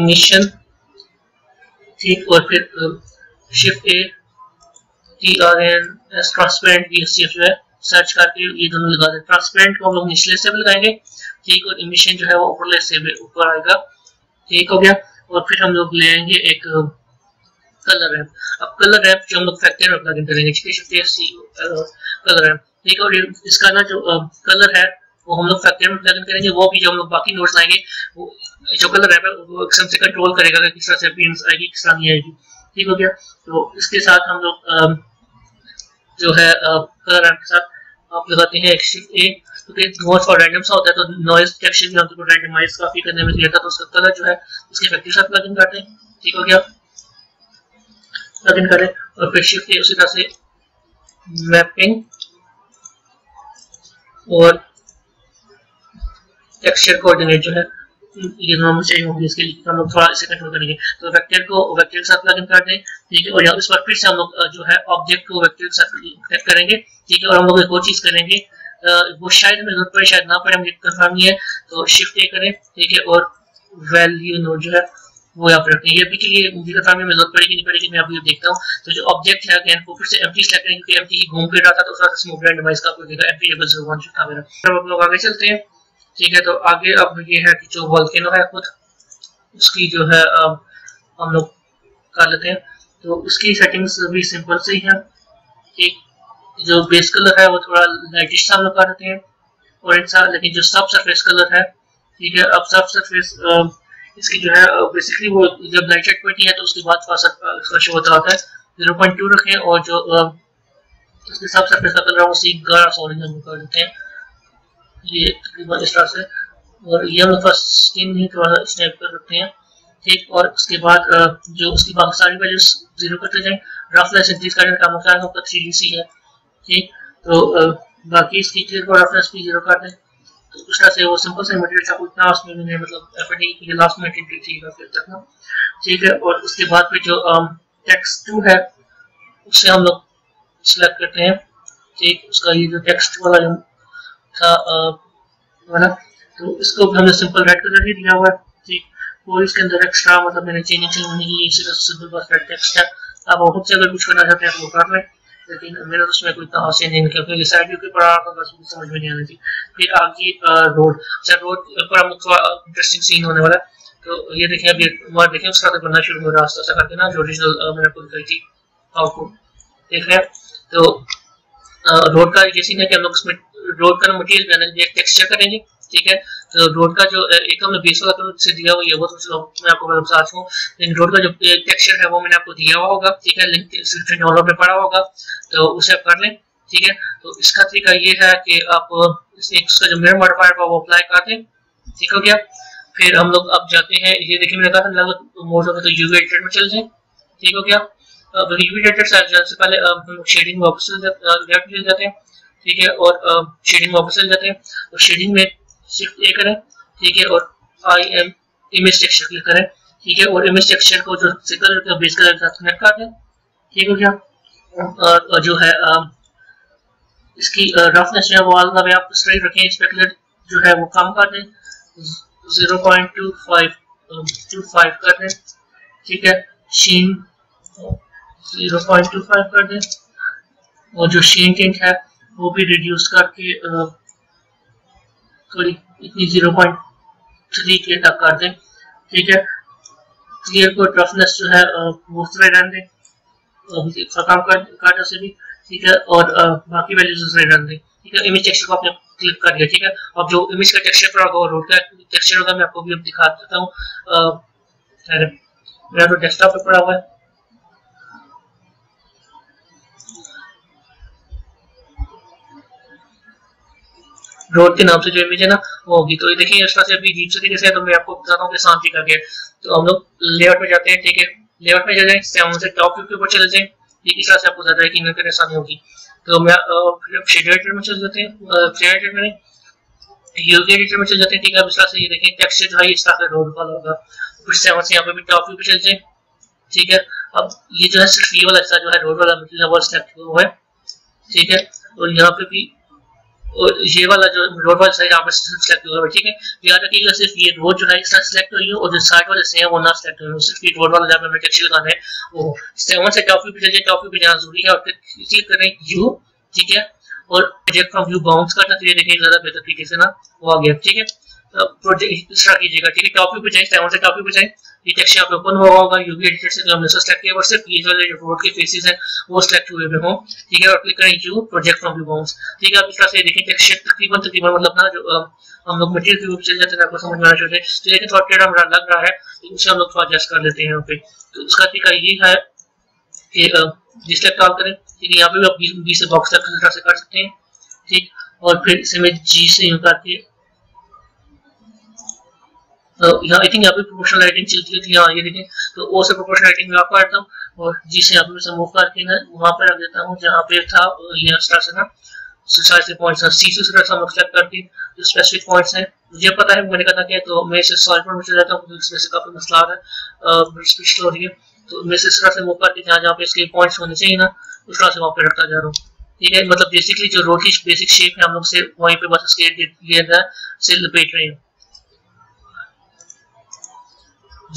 इमिशन। ठीक, और फिर shift A T R N S transparent B S T F जो है सर्च करके ये दोनों लगा दें। ट्रांसपेरेंट को हम लोग निचले से भी लगाएंगे। ठीक, और इमिशन जो है वो ऊपरले से भी ऊपर आएगा। ठीक हो गया, और फिर हम लोग ले आएंगे एक कलर रैंप। अब कलर रैंप जो हम लोग फैक्ट्री में अपना करेंगे, shift A C colour ramp. ठीक, और इसका ना जो कलर है वो हम लोग फैक्ट्री में प्लग करेंगे, वो भी जो हम लोग बाकी नोट्स लाएंगे वो जो कलर है वो एकदम से कंट्रोल करेगा कि किस तरह से प्रिंट्स आएगी, किस तरह नहीं आएगी। ठीक हो गया, तो इसके साथ हम लोग जो है कलर रैंप के साथ आप लगाते हैं एक शिफ्ट ए, क्योंकि नोट्स और रैंडम सा होता है तो नॉइज डिटेक्शन में हमको रैंडमाइज काफी करने में दिया था, तो उसका कलर जो है उसके फैक्ट्री साथ प्लग इन करते हैं। ठीक हो गया, प्लग इन करें, और फिर शिफ्ट ए उसी तरह से मैपिंग और टेक्सचर कोऑर्डिनेट जो है ये नॉर्मल चाहिए होंगे, इसके लिए हम लोग थोड़ा इसे कंट्रोल करेंगे। तो वेक्टर को वेक्टर के साथ प्लग इन कर दें। ठीक है, और यहाँ इस पर फिर से हम लोग जो है ऑब्जेक्ट को वेक्टर के साथ कनेक्ट करेंगे। ठीक है, और हम लोग एक और चीज़ करेंगे, वो शायद हमें जरूरत पड़े शायद ना पड़े, हम कंफर्म नहीं है, तो शिफ्ट ए करें। ठीक है, और वैल्यू नोट जो है वो यहाँ पर रखें। ये अभी के लिए मुझे पता नहीं जरूरत पड़ेगी नहीं पड़ेगी, मैं अभी देखता हूँ। तो जो ऑब्जेक्ट है अगेन वो फिर से एम्प्टी सेलेक्ट करेंगे, क्योंकि एम्प्टी घूम फिर रहा था तो उसका स्मूथ रैंडमाइज का कोई देगा। एम्प्टी लेवल ज़ीरो वन जो था मेरा, तब हम लोग आगे चलते हैं। ठीक है, तो आगे अब ये है कि जो वॉल्केनो है खुद उसकी जो है अब हम लोग कर लेते हैं। तो उसकी सेटिंग्स भी सिंपल से ही है। ठीक, जो बेस कलर है वो थोड़ा लाइटिश सा हम लोग कर लेते हैं, और सा लेकिन जो सब सरफेस कलर है। ठीक है, अब सब सरफेस इसकी जो है बेसिकली वो जब लाइट शेड पड़ती है तो उसके बाद थोड़ा शो होता होता है, जीरो पॉइंट टू रखें, और जो उसके सब सरफेस का कलर है वो सी गाढ़ा ऑरेंज हम कर देते हैं, ये तकरीबन इस तरह से। और ये हम लोग स्किन ही थोड़ा सा स्नैप कर रखते हैं। ठीक, और उसके बाद जो उसकी बाकी सारी वैल्यूज जीरो करते जाएँ, रफनेस इंक्रीज करने का मौका है उसका थ्री डी सी है। ठीक, तो बाकी इसकी रफनेस भी जीरो कर दें, तो उस तरह से वो सिंपल से मटेरियल था उतना, उसमें मैंने मतलब एफर्ट नहीं किया, लास्ट में इंटीग्रेट किया फिर तक ना। ठीक है, और उसके बाद फिर जो टेक्स्ट टू है उससे हम लोग सेलेक्ट करते हैं। ठीक, उसका ये जो टेक्स्ट वाला जो था वाला, तो इसको हमने सिंपल रेड कलर ही दिया हुआ है। ठीक, और इसके अंदर एक्स्ट्रा मतलब मैंने चेंजिंग चेंज नहीं की, सिर्फ सिंपल बस रेड टेक्स्ट है। आप और कुछ अगर कुछ करना चाहते हैं आप वो कर लें, लेकिन मेरा उसमें कोई इतना हासिल नहीं निकला क्योंकि साइड व्यू के पड़ा था, बस मुझे समझ में नहीं आना थी। फिर आगे रोड, अच्छा रोड पर हम थोड़ा इंटरेस्टिंग सीन होने वाला है, तो ये देखें अभी वहाँ देखें उसका तो बनना शुरू हो रहा रास्ता सा करके ना, जो ओरिजिनल मैंने खुद करी थी आउटपुट देख रहे हैं। तो रोड का ये सीन है कि हम लोग उसमें रोड का मटीरियल बनाने टेक्सचर करेंगे। ठीक है, तो रोड का जो एक हमने बेस वाला कलर से दिया हुआ है वो तो मैं आपको बता चुका हूँ, लेकिन रोड का जो टेक्सचर है वो मैंने आपको दिया हुआ होगा। ठीक है, लिंक डिस्क्रिप्शन ऑल पे पड़ा होगा, तो उसे आप कर लें। ठीक है, तो इसका तरीका ये है कि आप इसका जो मिरर मॉडिफायर का वो अप्लाई करते हैं। ठीक हो गया, फिर हम लोग अब जाते हैं, ये देखिए मैंने कहा था मोड होगा तो यूवी एडिटर में चल जाए। ठीक हो गया, अब यूवी एडिटर से जाने से पहले हम लोग शेडिंग वापस लेफ्ट ले जाते हैं। ठीक है, और शेडिंग वापस चले जाते हैं, और शेडिंग में शिफ्ट ए करें। ठीक है, और I M image texture click करें। ठीक है, और इमेज टेक्सचर को जो कलर का बेस कलर के साथ कनेक्ट कर दें। ठीक हो गया, जो है इसकी रफनेस जो है वो आप स्ट्रेट रखें, स्पेकुलर जो है वो कम कर दें, zero point two five two five कर दें। ठीक है, sheen zero point two five कर दें, और जो शीन टेंट है वो भी रिड्यूस करके थोड़ी इतनी जीरो पॉइंट थ्री के तक कर दें। ठीक है, क्लियर को टफनेस जो है वो रन दें, खत्म कर काटा से भी। ठीक है, और बाकी वैल्यूज रन दें। ठीक है, इमेज टेक्सचर को आपने क्लिक कर दिया। ठीक है, अब जो इमेज का टेक्सचर पर होगा वो रोड का टेक्सचर होगा, मैं आपको भी अब दिखा देता हूँ। मेरा तो डेस्कटॉप पर पड़ा हुआ है, रोड के नाम से जो इमेज है ना वो होगी। तो ये देखिए इस तरह से अभी अजीब से दिखे से, तो मैं आपको बताता हूँ शांति करके। तो हम लोग लेआउट में जाते हैं, ठीक है, लेआउट में चले जाए, टॉप व्यू के ऊपर चले जाए, इस तरह से आपको ज्यादा यकीन करने आसानी होगी। तो मैं शेडर एडिटर में चले जाते हैं, शेडर एडिटर में यूवी एडिटर में चले जाते हैं, ठीक है। अब इस तरह से ये देखें टेक्सचर जो है इस तरह से रोड वाला होगा। फिर से यहाँ पे भी टॉप व्यू पे चले जाए, ठीक है। अब ये जो है सिर्फ ये वाला हिस्सा जो है रोड वाला मिडिल वाला सेलेक्ट हुआ है, ठीक है। और यहाँ पे भी और ये वाला जो रोड वाला साइड यहाँ पे सेलेक्ट हुआ है, ठीक है। याद रखिएगा सिर्फ ये रोड जो है इस तरह सेलेक्ट हुई है और जो साइड वाले से है वो ना सेलेक्ट हुए, सिर्फ ये रोड वाला जहाँ पे हमें टेक्सचर लगाना है वो। सेवन से टॉप व्यू पे जाइए, टॉप व्यू पे जाना जरूरी है, और फिर क्लिक करें यू, ठीक है, और प्रोजेक्ट का व्यू बाउंस करना। तो ये देखिए ज्यादा बेहतर तरीके से ना वो आ गया, ठीक है। प्रोजेक्ट इस तरह कीजिएगा, ठीक है। टॉप व्यू पे जाए, सेवन से टॉप व्यू पे जाए, ये टेक्सचर आप ओपन हुआ होगा, यूवी एडिटर से हमने सेलेक्ट किया और सिर्फ ये वाले जो रोड के फेसेस हैं वो सेलेक्ट हुए हुए हों, ठीक है। और क्लिक करें U project from view bounds, ठीक है। आप इस तरह से देखिए टेक्सचर तकरीबन तकरीबन मतलब ना जो हम लोग मटेरियल व्यू से जाते हैं आपको समझ में आना चाहिए। तो देखिए थोड़ा टेढ़ा मेढ़ा लग रहा है, तो उसे हम लोग थोड़ा एडजस्ट कर लेते हैं यहाँ पे। तो उसका तरीका ये है कि जिस तक काम करें, ठीक है, यहाँ पे भी आप बी से बॉक्स तक तरह से कर सकते हैं, ठीक। और फिर इसे मैं जी से यूँ करके आई थिंक यहाँ पे प्रोपोर्शनल लाइटिंग चलती है, यहाँ ये देखें। तो ओ से प्रोपोर्शनल लाइटिंग में आपको आता हूँ और जी से यहाँ पे मूव करके ना वहाँ पे रख देता हूँ जहाँ पे था ये स्टार से ना साइड से पॉइंट्स सी से थोड़ा सा मतलब करके जो स्पेसिफिक पॉइंट्स हैं मुझे पता है मैंने कहा था, तो मैं इसे सॉल्व पर चला जाता हूँ, इसमें से काफी मसला आ रहा है, स्पेशल हो रही है। तो मैं इस तरह से मूव करके जहाँ जहाँ पे इसके पॉइंट्स होने चाहिए ना उस तरह से वहाँ पे रखता जा रहा हूँ, ठीक है। मतलब बेसिकली जो रोड की बेसिक शेप है हम लोग से वहीं पे बस उसके लपेट रहे हैं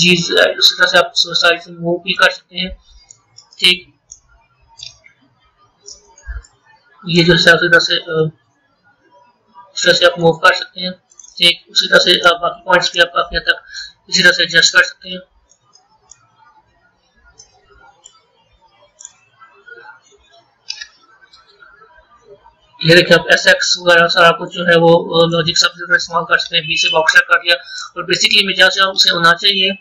जी। उस तरह से आप सोसाइटी से मूव भी कर सकते हैं, ठीक। ये जो है उसी तरह से उस तरह से आप मूव कर सकते हैं, ठीक। उसी तरह से आप बाकी पॉइंट्स भी आप काफी हद तक इसी तरह से एडजस्ट कर सकते हैं। ये देखिए आप एस एक्स वगैरह सारा कुछ जो है वो लॉजिक सब्जेक्ट इस्तेमाल कर सकते हैं, बी से बॉक्स कर दिया और बेसिकली मैं जहाँ उसे होना चाहिए,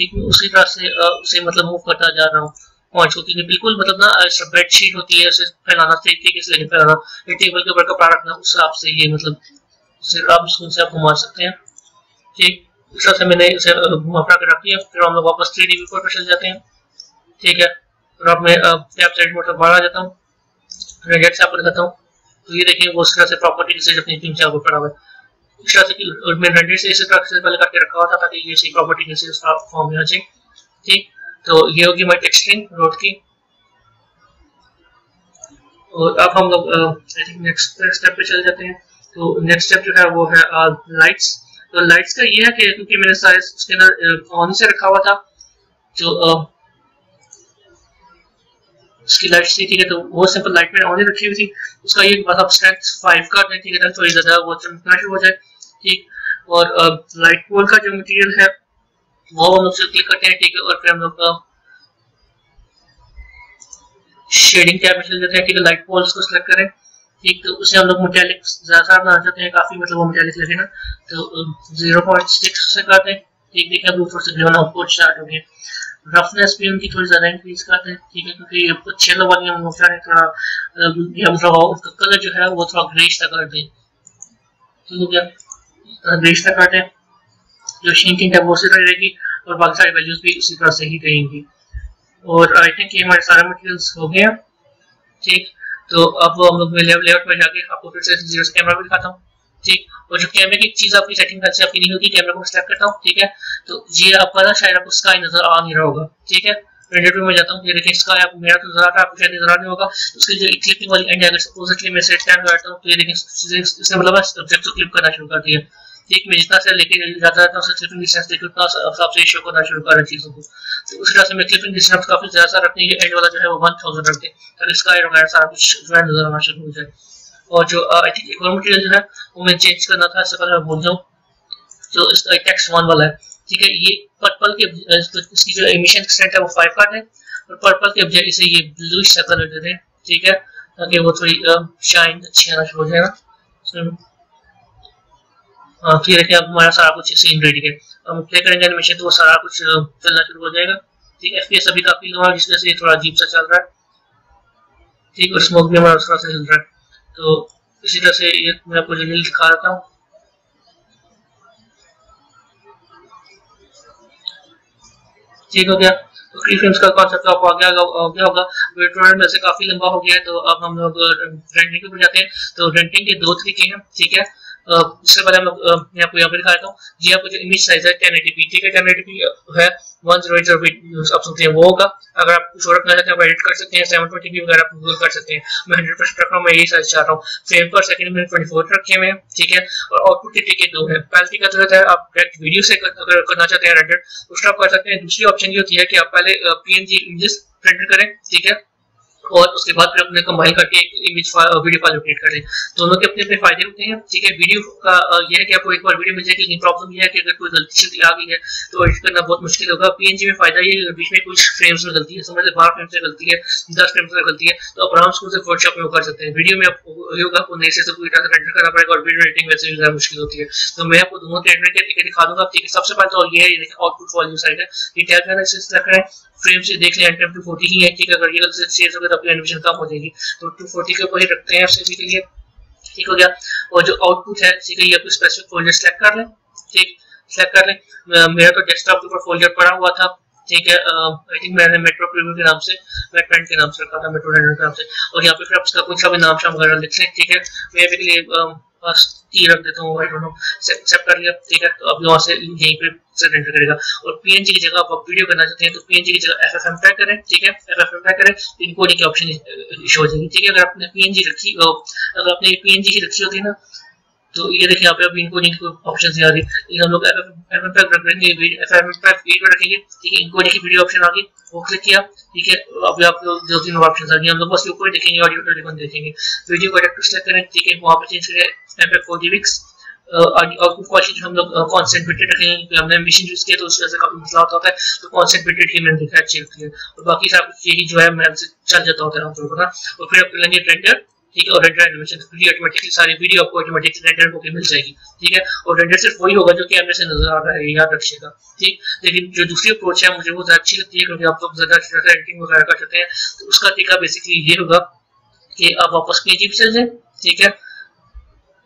ठीक है, उसी तरह से उसे मतलब मूव करता जा रहा हूँ पॉइंट्स को, क्योंकि बिल्कुल मतलब ना बेडशीट होती है उसे फैलाना तरीके से लेके फैलाना, टेबल के ऊपर कपड़ा रखना, उस हिसाब से ये मतलब आप उसको से आप घुमा सकते हैं, ठीक। उस हिसाब से मैंने उसे घुमा फिरा कर रख दिया। फिर हम लोग वापस थ्री डी व्यू पर चले जाते हैं, ठीक है। और अब मैं टैब साइड मोटर बाहर आ जाता हूँ, रेड से आपको दिखाता हूँ। तो ये देखिए वो इस तरह से प्रॉपर्टी से अपनी टीम से पड़ा हुआ है, इस तरह से कि मैं हंड्रेड से इसी तरह से पहले करके रखा हुआ था ताकि ये सी प्रॉपर्टी जैसे उसका फॉर्म में आ जाए, ठीक। तो ये होगी हमारी टेक्सचरिंग रोड की। और अब हम लोग आई थिंक नेक्स्ट स्टेप पे चले जाते हैं। तो नेक्स्ट स्टेप जो है वो है लाइट्स। तो लाइट्स का ये है कि क्योंकि मैंने सारे उसके अंदर ऑन से रखा हुआ था जो उसकी लाइट्स थी, ठीक है, तो वो सिंपल लाइट में ऑन ही रखी हुई थी। उसका ये बात आप स्ट्रेंथ फाइव का दें, ठीक है, थोड़ी ज़्यादा वो चमकना शुरू हो जाए, ठीक। और लाइट पोल का जो मटेरियल है वो हम लोग क्लिक करते हैं, ठीक है, और फिर हम लोग शेडिंग टैब में चले जाते हैं, ठीक है, लाइट पोल्स को सिलेक्ट करें, ठीक। तो उसे हम लोग मेटालिक ज़्यादा बना चाहते हैं, काफ़ी मतलब वो मेटालिक लगे ना, तो जीरो पॉइंट सिक्स से कर दें, ठीक। देखिए अब ऊपर से ग्रेन आपको स्टार्ट हो गया। रफनेस भी उनकी थोड़ी ज्यादा इंक्रीज करते हैं, ठीक है, क्योंकि आपको छेलो वाली हम लोग थोड़ा उसका कलर जो है वो थोड़ा ग्रेस तक कर दें, ठीक हो गया, ग्रेस तक कर दें। जो शिंकिंग है वो उसी तरह रहेगी और बाकी सारी वैल्यूज भी उसी तरह से ही रहेंगी। और आई थिंक ये हमारे सारे मटेरियल्स हो गए, ठीक। तो अब हम लोग लेआउट में जाके आपको फिर से जीरो कैमरा भी दिखाता हूँ, ठीक। और जो कैमरे की चीज आपकी सेटिंग करके आपकी नहीं होगी, कैमरा को सिलेक्ट करता हूँ, ठीक है। तो ये आपका ना शायद आपको स्काई नजर आ नहीं रहा होगा, ठीक है। रेंडर में जाता हूँ, ये देखिए स्काई आपको मेरा तो नजर आ रहा है, आपको शायद नजर आ नहीं होगा। उसकी जो क्लिपिंग वाली एंड है अगर सपोजली मैं सेट टाइम करता हूँ तो ये देखिए इसने मतलब ऑब्जेक्ट को क्लिप करना शुरू कर दिया, ठीक। मैं जितना से लेके जाता रहता हूँ क्लिपिंग डिस्टेंस देखिए उतना हिसाब से शो करना शुरू कर रहा चीज़ों को। तो उस तरह से मैं क्लिपिंग डिस्टेंस काफी ज्यादा रखने की एंड वाला जो है वो वन थाउजेंड रखते हैं ताकि स्काई वगैरह सारा कुछ जो है नजर आना शुरू हो जाए। और जो आई थिंक एक और मटेरियल जो है वो मैं चेंज करना था, इससे पहले मैं भूल जाऊँ, तो इसका टेक्स्ट वन वाला है, ठीक है। ये पर्पल के इसकी जो एमिशन एक्सटेंट है वो फाइव का है और पर्पल के बजाय इसे ये ब्लू शक्ल दे देते हैं, ठीक है, ताकि वो थोड़ी शाइन अच्छी आना शुरू हो जाए ना। फिर देखिए अब हमारा सारा कुछ सीन रेडी है, हम प्ले करेंगे एनिमेशन तो वो सारा कुछ चलना शुरू हो जाएगा, ठीक। एफ पी एस अभी काफ़ी लो है जिस वजह से ये थोड़ा अजीब सा चल रहा है, ठीक। और स्मोक भी हमारा उस तरह से हिल रहा है। तो इसी तरह से एक मैं आपको रियल दिखा देता हूँ। ठीक हो गया, तो थ्री फ्रेम्स का कॉन्सेप्ट आपको आ गया हो गया होगा। ट्यूटोरियल में से काफी लंबा हो गया है, तो अब हम लोग रेंटिंग के ऊपर जाते हैं। तो रेंटिंग के दो तरीके हैं, ठीक है। इससे पहले हम लोग मैं आपको यहाँ पर दिखाता हूँ। ये आपको जो इमेज साइज है टेन एटी पी, ठीक है, टेन एटी पी है, one zero eight zero P आप सुनते हैं वो होगा। अगर आप कुछ और रखना चाहते हैं आप एडिट कर सकते हैं, सेवन ट्वेंटी पी वगैरह आप गूगल कर सकते हैं। मैं हंड्रेड परसेंट रख रहा हूँ, मैं यही साइज चाहता हूँ। फ्रेम पर सेकंड में ट्वेंटी फोर रखे हुए हैं, ठीक है। और आउटपुट के तरीके दो हैं। पहले तरीका जो होता है आप डायरेक्ट वीडियो से अगर करना चाहते हैं रेंडर, उसको आप कर सकते हैं। दूसरी ऑप्शन ये होती है कि आप पहले पीएनजी इमेजेस रेंडर करें, ठीक है, और उसके बाद फिर अपने कंबाइन करके एक इमेज वीडियो फाइल अपडेट कर दें। दोनों के अपने अपने फायदे होते हैं, ठीक है। वीडियो का यह है कि आपको एक बार वीडियो मिल जाए, लेकिन प्रॉब्लम यह है कि अगर कोई गलती से आ गई है तो एडिट करना बहुत मुश्किल होगा। पीएनजी में फायदा ये है बीच में कुछ फ्रेम्स में गलती है, समझ लें बारह फ्रेम्स में गलती है, दस फ्रेम्स में गलती है, तो आप आराम से फोटोशॉप में वो कर सकते हैं। वीडियो में आपको होगा आपको नए से पूरी तरह से रेंडर करना पड़ेगा और वीडियो एडिटिंग वैसे भी ज़्यादा मुश्किल होती है। तो मैं आपको दोनों के एडिट करके दिखा दूंगा, ठीक है। सबसे पहले तो ये आउटपुट वॉल्यूम साइड है, ये टैग रख रहे हैं फ्रेम से देख लें टू फोर्टी ही है, ठीक है। अगर ये गलती से चेंज हो गया तो आपकी एनिमेशन कम हो जाएगी, तो टू फोर्टी के ऊपर ही रखते हैं आपसे के लिए, ठीक हो गया। और जो आउटपुट है, ठीक है, ये आपको स्पेसिफिक फोल्डर सेलेक्ट कर लें, ठीक, सेलेक्ट कर लें। मेरा तो डेस्कटॉप के ऊपर फोल्डर पड़ा हुआ था, ठीक है। आई थिंक मैंने मेट्रो प्रीव्यू के नाम से मेटपेंट के नाम से रखा था, मेट्रो रेंडर के नाम से। और यहाँ पे फिर आप इसका कुछ भी नाम शाम वगैरह लिख लें, ठीक है। मैं भी के लिए बस टी रख देता हूँ, आई डोंट नो, एक्सेप्ट कर लिया, ठीक है। तो अब यहाँ से यहीं पे रेंडर करेगा। और पीएनजी की जगह आप वीडियो करना चाहते हैं तो पीएनजी की जगह एफएफएम टैग करें, ठीक है, एफएफएम टैग करें, इनकोडिंग की ऑप्शन इशू हो जाएगी, ठीक है। अगर आपने पीएनजी रखी अगर आपने पीएनजी की रखी होती है ना, तो ये देखिए यहाँ पे अब इनकोडिंग की ऑप्शन आ रही है। हम लोग एफएफएम टैग रखेंगे, एफएफएम टैग वीडियो रखेंगे, ठीक है। इनकोडिंग की वीडियो ऑप्शन आ गई, वो क्लिक किया, ठीक है। अभी आप लोग दो तीन ऑप्शन आ गए, हम लोग बस ऊपर देखेंगे, ऑडियो टोन देखेंगे, वीडियो को एडिट सेलेक्ट करें, ठीक है। वहाँ पे चेंज करें फोर जी बिक्स। आउटपुट क्वालिटी हम लोग कॉन्सेंट्रेटेड रखेंगे, हमने मिशन यूज किया तो उसके वजह से काफी मसला होता है, तो कॉन्सेंट्रेटेड की मैंने देखा अच्छी होती है। और बाकी सब यही जो है मैं चल जाता होता है हम लोगों का। और फिर आप कर लेंगे रेंडर, ठीक है। और रेंडर एनिमेशन वीडियो ऑटोमेटिकली सारी वीडियो आपको ऑटोमेटिकली रेंडर होकर मिल जाएगी, ठीक है। और रेंडर सिर्फ वही होगा जो कैमरे से नजर आ रहा है, याद रखिएगा, ठीक। लेकिन जो दूसरी अप्रोच है मुझे वो ज्यादा अच्छी लगती है, क्योंकि आप लोग ज्यादा अच्छी एडिटिंग वगैरह कर सकते हैं। तो उसका तरीका बेसिकली ये होगा कि आप वापस पीएनजी पे चल जाए, ठीक है,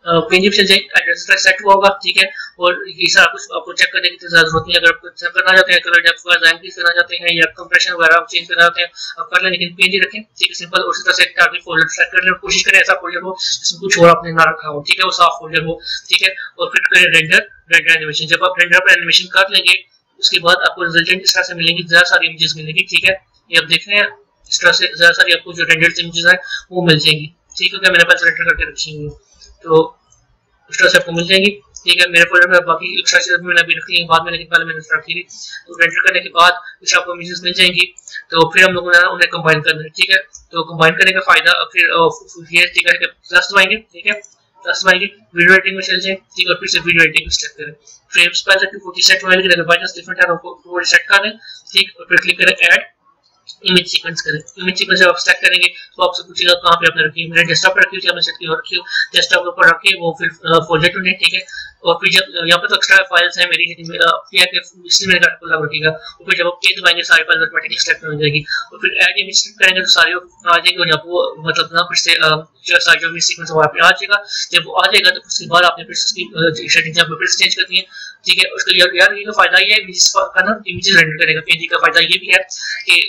पीएनजी पे जाए, एड्रेस ट्रैक सेट हुआ होगा, ठीक है। और ये सारा कुछ आपको चेक करने की जरूरत नहीं है। अगर आप कुछ करना चाहते हैं, कलर डेप्थ वगैरह इंक्रीज करना चाहते हैं या कंप्रेशन वगैरह आप चेंज करना चाहते हैं, आप कर लें, लेकिन पीएनजी रखें, ठीक है, सिंपल। और इसी तरह से टारगेट फोल्डर सेलेक्ट कर लें, कोशिश करें ऐसा फोल्डर हो जिसमें कुछ और आपने ना रखा हो, ठीक है, वो साफ फोल्डर हो, ठीक है। और फिर करें रेंडर रेंडर एनिमेशन। जब आप रेंडर पर एनिमेशन कर लेंगे उसके बाद आपको रिजल्टेंट इस तरह से मिलेंगी, ज्यादा सारी इमेजेस मिलेंगी, ठीक है। ये आप देख रहे हैं, इस तरह से ज्यादा सारी आपको जो रेंडर्ड इमेजेस हैं वो मिल जाएंगी, ठीक है। मैंने पास रेंडर करके रखी हुई है, तो उस तरह से आपको मिल जाएंगी, ठीक है। मेरे फोल्डर में बाकी एक्स्ट्रा चीजें मैंने अभी रख ली बाद में, लेकिन पहले मैंने रखी थी। तो रेंडर करने के बाद कुछ आपको इमेजेस मिल जाएंगी, तो फिर हम लोगों ने उन्हें कंबाइन करना है, ठीक है। तो कंबाइन करने का फायदा फिर ये, ठीक है, प्लस दबाएंगे, ठीक है, प्लस दबाएंगे, वीडियो एडिटिंग में चल जाए, ठीक है। और फिर से वीडियो एडिटिंग में सेलेक्ट करें, फ्रेम्स पर टू फोर्टी सेट हुआ है, लेकिन अगर बाई चांस डिफरेंट है आपको सेट कर दें, ठीक। और फिर क्लिक करें ऐड इमेज सीक्वेंस करें। इमेज सीक्वेंस जब आप सेलेक्ट करेंगे तो आपसे पूछेगा कहाँ पे आपने रखी है। मैंने डेस्कटॉप पर रखी हुई थी, आपने सेट की और रखी हो डेस्कटॉप के ऊपर रखी, वो फिर फोल्डर टू नहीं, ठीक है। और फिर जब यहाँ पे तो एक्स्ट्रा फाइल्स हैं मेरी, लेकिन आपकी इसलिए मैंने आपको लग रखेगा। और फिर जब आप पेज दबाएंगे सारी फाइल ऑटोमेटिकली सेलेक्ट हो जाएगी। और फिर ऐड इमेज क्लिक करेंगे तो सारी आ जाएगी, और आपको मतलब ना फिर से सारी जो इमेज सीक्वेंस वहाँ पे आ जाएगा। जब वो आ जाएगा तो उसके बाद आपने फिर उसकी सेटिंग फिर चेंज करनी है, ठीक है। उसके लिए यार ये फायदा ये है इमेज का ना, इमेज रेंडर करेगा। पीएनजी का फायदा ये भी है कि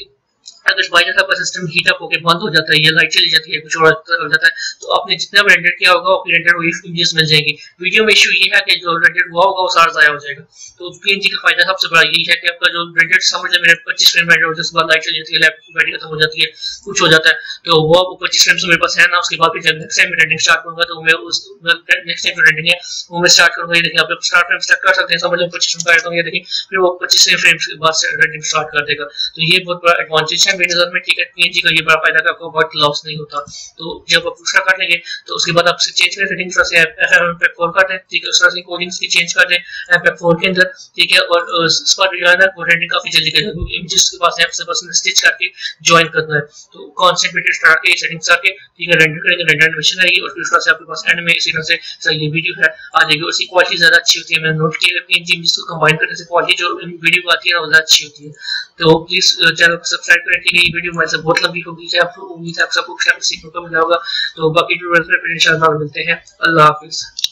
अगर बाई चांस आपका सिस्टम हीटअप होकर बंद हो जाता है या लाइट चली जाती है कुछ और हो जाता है, तो आपने जितना भी रेंडर किया होगा आपकी रेंडर वही इमेजेस मिल जाएंगी। वीडियो में इशू ये है कि जो रेंडर हुआ होगा वो सारा ज़ाया हो जाएगा। तो पीएनजी का फायदा सबसे बड़ा यही है कि आपका जो रेंडर समझ लें मेरे पच्चीस फ्रेम रेंडर हो जाए, उसके बाद लाइट चली जाती है, लैपटॉप बैटरी खत्म हो जाती है, कुछ हो जाता है, तो वो आपको पच्चीस फ्रेम्स मेरे पास है ना। उसके बाद जब नेक्स्ट टाइम रेंडिंग स्टार्ट करूँगा तो मैं उस नेक्स्ट टाइम रेंडिंग है वो मैं स्टार्ट करूँगा। ये देखिए आप स्टार्ट फ्रेम स्टार्ट कर सकते हैं, समझ लें पच्चीस फ्रेम का, ये देखिए फिर वो पच्चीस फ्रेम्स के बाद रेंडिंग स्टार्ट कर देगा। तो ये बहुत बड़ा एडवांटेज है मेरे नजर में, ठीक है। पीएनजी का ये बड़ा फायदा का आपको बहुत लॉस नहीं होता। तो जब आप दूसरा कर लेंगे तो उसके बाद आप चेंज करें सेटिंग्स से F F M tag four कर दें, ठीक है। उस तरह से कोडिंग्स की चेंज कर दें F F M tag four के अंदर, ठीक है। और इसका रिजल्ट है रेंडरिंग काफी जल्दी कर देगा। इमेजेस के पास ऐप से बस स्टिच करके ज्वाइन करना है, तो कॉन्सेंट्रेटेड स्टार के सेटिंग्स करके, ठीक है, रेंडर करेंगे, रेंडर एनिमेशन आएगी। और दूसरा से आपके पास एंड में इसी तरह से सही वीडियो है आ जाएगी। उसकी क्वालिटी ज्यादा अच्छी होती है, मैंने नोट किया पीएनजी इमेजेस को कंबाइन करने से क्वालिटी जो वीडियो आती है वो ज्यादा अच्छी होती है। तो प्लीज चैनल को सब्सक्राइब करें। की नई वीडियो हमारे साथ बहुत लंबी होगी, आपको उम्मीद है आप सबको ख्याल सीखने को मिला होगा। तो बाकी वीडियो में इंशाल्लाह मिलते हैं। अल्लाह हाफिज।